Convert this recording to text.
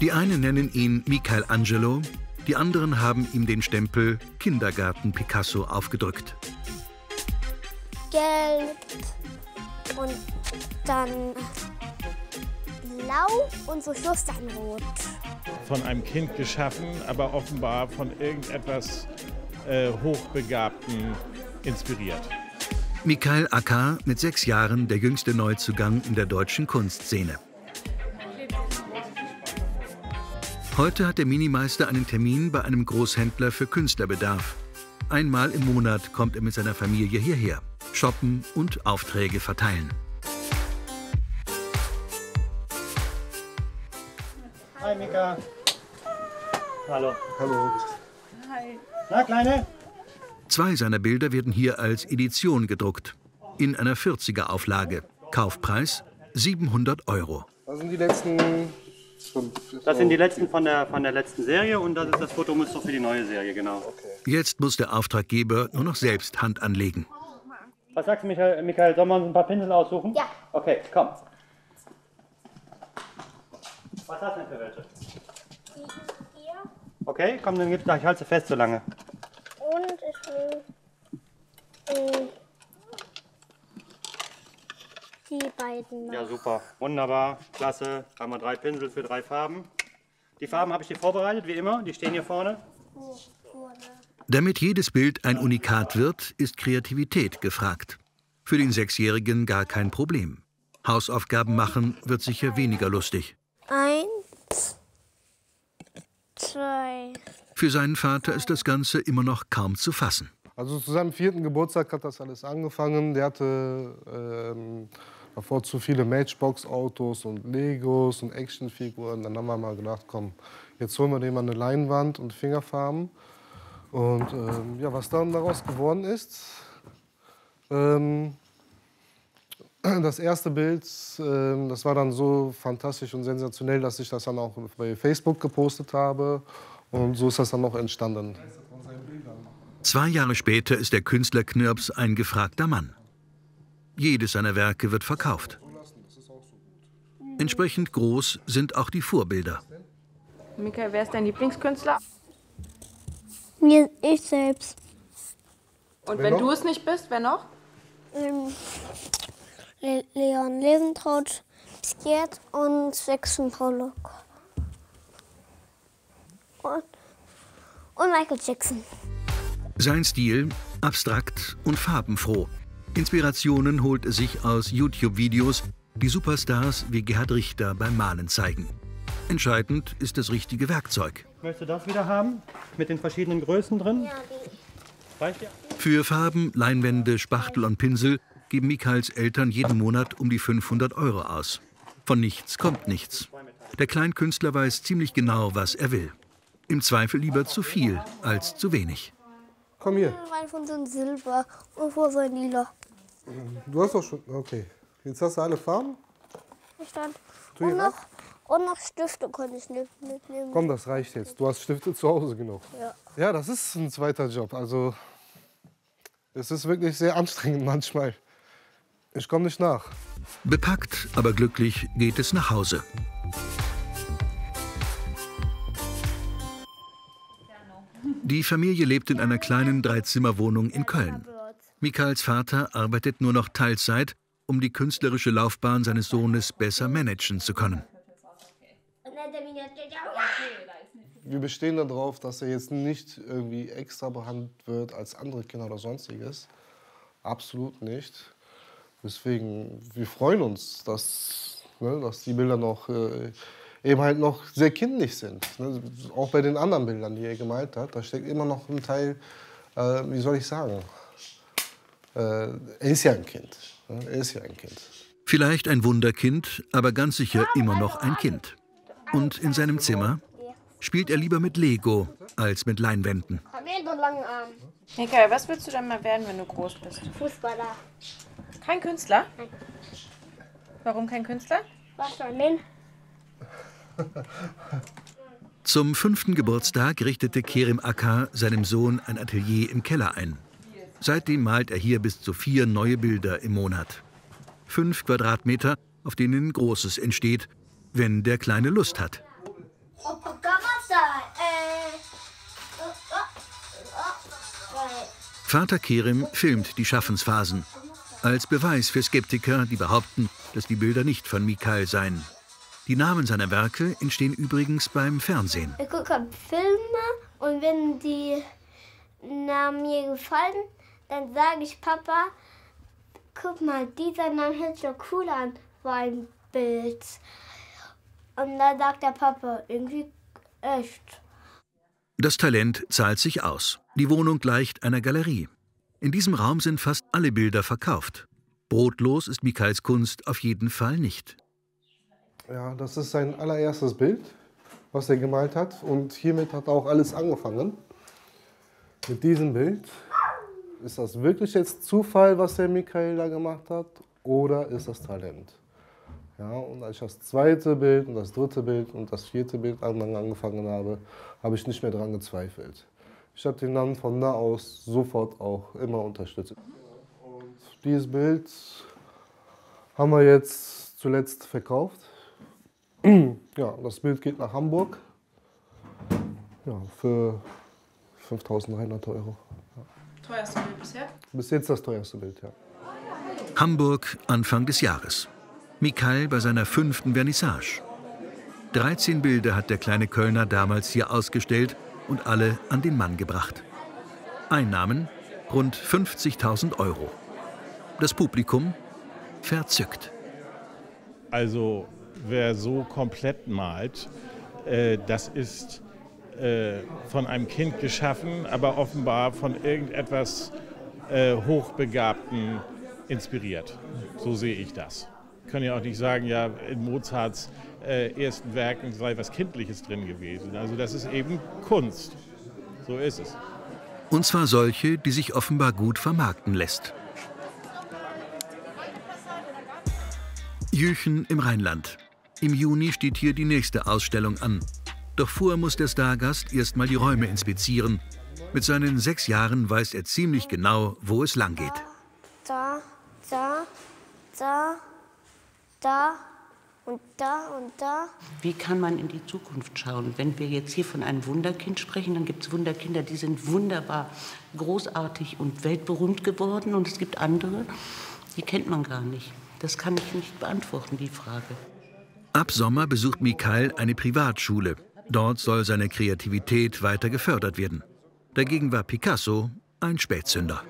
Die einen nennen ihn Michelangelo, die anderen haben ihm den Stempel Kindergarten Picasso aufgedrückt. Gelb und dann blau und zum Schluss dann rot. Von einem Kind geschaffen, aber offenbar von irgendetwas Hochbegabten inspiriert. Mikail Akar, mit 6 Jahren der jüngste Neuzugang in der deutschen Kunstszene. Heute hat der Minimeister einen Termin bei einem Großhändler für Künstlerbedarf. Einmal im Monat kommt er mit seiner Familie hierher, shoppen und Aufträge verteilen. Hi Mika. Hallo. Hallo. Hi. Na, Kleine? 2 seiner Bilder werden hier als Edition gedruckt. In einer 40er-Auflage. Kaufpreis 700 €. Das sind die letzten 5. Das sind die letzten von der letzten Serie und das ist das Fotomuster für die neue Serie, genau. Okay. Jetzt muss der Auftraggeber nur noch selbst Hand anlegen. Was sagst du, Michael? Sollen wir uns ein paar Pinsel aussuchen? Ja. Okay, komm. Was hast du denn für welche? Die hier. Okay, komm, dann gib's gleich. Ich halte sie fest so lange. Und ich nehme die beiden noch. Ja, super. Wunderbar. Klasse. Haben wir 3 Pinsel für 3 Farben. Die Farben habe ich dir vorbereitet, wie immer. Die stehen hier vorne. Damit jedes Bild ein Unikat wird, ist Kreativität gefragt. Für den 6-Jährigen gar kein Problem. Hausaufgaben machen wird sicher weniger lustig. 1, 2... Für seinen Vater ist das Ganze immer noch kaum zu fassen. Also zu seinem 4. Geburtstag hat das alles angefangen. Der hatte davor zu viele Matchbox-Autos und Legos und Actionfiguren. Dann haben wir mal gedacht, komm, jetzt holen wir dem mal eine Leinwand und Fingerfarben. Und ja, was dann daraus geworden ist, das erste Bild, das war dann so fantastisch und sensationell, dass ich das dann auch bei Facebook gepostet habe. Und so ist das dann noch entstanden. 2 Jahre später ist der Künstler Knirps ein gefragter Mann. Jedes seiner Werke wird verkauft. Entsprechend groß sind auch die Vorbilder. Mikael, wer ist dein Lieblingskünstler? Ich selbst. Und wenn du es nicht bist, wer noch? Leon Lesentrautsch, Picasso und Jackson Pollock. Und Michael Jackson. Sein Stil abstrakt und farbenfroh. Inspirationen holt er sich aus YouTube-Videos, die Superstars wie Gerhard Richter beim Malen zeigen. Entscheidend ist das richtige Werkzeug. Möchtest du das wieder haben? Mit den verschiedenen Größen drin? Ja, die. Reicht ja. Für Farben, Leinwände, Spachtel und Pinsel geben Mikaels Eltern jeden Monat um die 500 € aus. Von nichts kommt nichts. Der Kleinkünstler weiß ziemlich genau, was er will. Im Zweifel lieber zu viel als zu wenig. Komm hier. Von so einem Silber und von so einem Lila. Du hast doch schon. Okay. Jetzt hast du alle Farben. Und noch Stifte konnte ich nicht mitnehmen. Komm, das reicht jetzt. Du hast Stifte zu Hause genug. Ja. Ja, das ist ein zweiter Job. Also, es ist wirklich sehr anstrengend manchmal. Ich komme nicht nach. Bepackt, aber glücklich geht es nach Hause. Die Familie lebt in einer kleinen 3-Zimmer-Wohnung in Köln. Mikaels Vater arbeitet nur noch Teilzeit, um die künstlerische Laufbahn seines Sohnes besser managen zu können. Wir bestehen darauf, dass er jetzt nicht irgendwie extra behandelt wird als andere Kinder oder Sonstiges. Absolut nicht. Deswegen, wir freuen uns, dass die Bilder noch eben halt noch sehr kindlich sind. Auch bei den anderen Bildern, die er gemalt hat, da steckt immer noch ein Teil, wie soll ich sagen, er ist ja ein Kind. Er ist ja ein Kind. Vielleicht ein Wunderkind, aber ganz sicher immer noch ein Kind. Und in seinem Zimmer spielt er lieber mit Lego als mit Leinwänden. Mikael, was willst du denn mal werden, wenn du groß bist? Fußballer. Kein Künstler? Nein. Warum kein Künstler? Was soll denn? Zum 5. Geburtstag richtete Kerim Akar seinem Sohn ein Atelier im Keller ein. Seitdem malt er hier bis zu 4 neue Bilder im Monat. 5 Quadratmeter, auf denen Großes entsteht, wenn der Kleine Lust hat. Vater Kerim filmt die Schaffensphasen. Als Beweis für Skeptiker, die behaupten, dass die Bilder nicht von Mikail seien. Die Namen seiner Werke entstehen übrigens beim Fernsehen. Ich gucke Filme und wenn die Namen mir gefallen, dann sage ich Papa, guck mal, dieser Name hört so cool an, war ein Bild. Und dann sagt der Papa, irgendwie echt. Das Talent zahlt sich aus. Die Wohnung gleicht einer Galerie. In diesem Raum sind fast alle Bilder verkauft. Brotlos ist Mikails Kunst auf jeden Fall nicht. Ja, das ist sein allererstes Bild, was er gemalt hat. Und hiermit hat auch alles angefangen. Mit diesem Bild. Ist das wirklich jetzt Zufall, was der Mikail da gemacht hat? Oder ist das Talent? Ja, und als ich das zweite Bild und das dritte Bild und das vierte Bild angefangen habe, habe ich nicht mehr daran gezweifelt. Ich habe den Namen von da aus sofort auch immer unterstützt. Und dieses Bild haben wir jetzt zuletzt verkauft. Ja, das Bild geht nach Hamburg, ja, für 5.300 Euro. Das teuerste Bild bisher? Bis jetzt das teuerste Bild, ja. Hamburg, Anfang des Jahres. Mikail bei seiner 5. Vernissage. 13 Bilder hat der kleine Kölner damals hier ausgestellt und alle an den Mann gebracht. Einnahmen rund 50.000 Euro. Das Publikum verzückt. Also wer so komplett malt, das ist von einem Kind geschaffen, aber offenbar von irgendetwas Hochbegabten inspiriert. So sehe ich das. Wir können ja auch nicht sagen, ja, in Mozarts ersten Werken sei was Kindliches drin gewesen. Also das ist eben Kunst. So ist es. Und zwar solche, die sich offenbar gut vermarkten lässt. Jüchen im Rheinland. Im Juni steht hier die nächste Ausstellung an. Doch vorher muss der Stargast erst mal die Räume inspizieren. Mit seinen 6 Jahren weiß er ziemlich genau, wo es lang geht. Da, da, da, da und da und da. Wie kann man in die Zukunft schauen? Wenn wir jetzt hier von einem Wunderkind sprechen, dann gibt es Wunderkinder, die sind wunderbar, großartig und weltberühmt geworden. Und es gibt andere, die kennt man gar nicht. Das kann ich nicht beantworten, die Frage. Ab Sommer besucht Mikail eine Privatschule. Dort soll seine Kreativität weiter gefördert werden. Dagegen war Picasso ein Spätzünder.